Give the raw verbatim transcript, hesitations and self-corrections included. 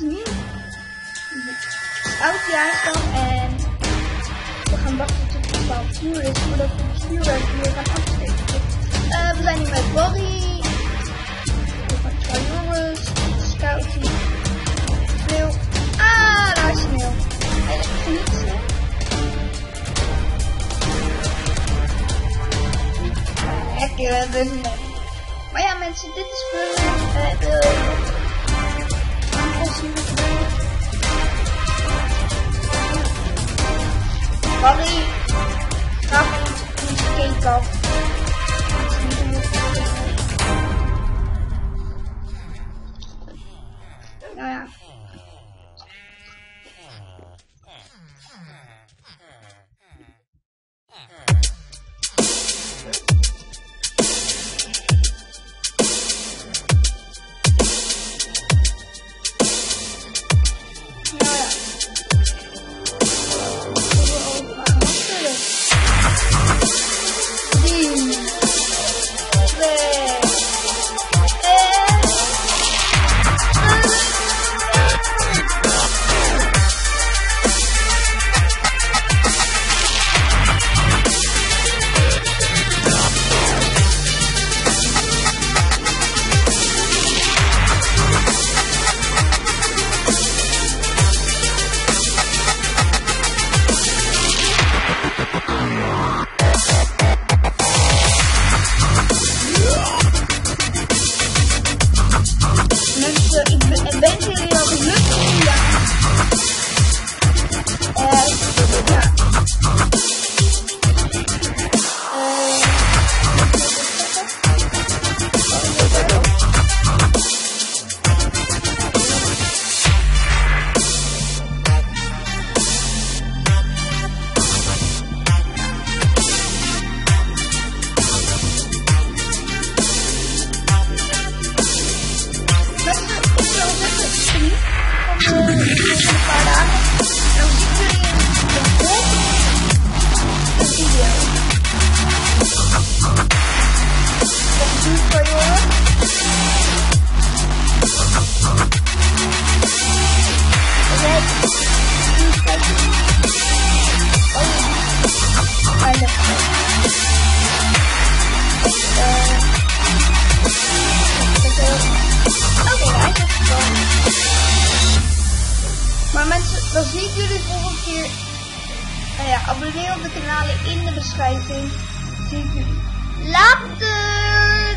What's new? Out Jacob and we gaan bakken tot het twaalf uur is, voordat we om vier uur gaan afspreken. Uh, we zijn nu met Bobby. We gaan twee jongens. Scoutie. Sneeuw. Ah, daar is sneeuw. Hij is niet sneeuw. Lekker, dat is net. Maar ja mensen, dit is voor uh, de aanpassing. Barry, ga goed, niet cake af. Nou ja. Dan zie ik jullie volgende keer. Nou ja, abonneer op de kanalen in de beschrijving. Zie ik jullie. Later!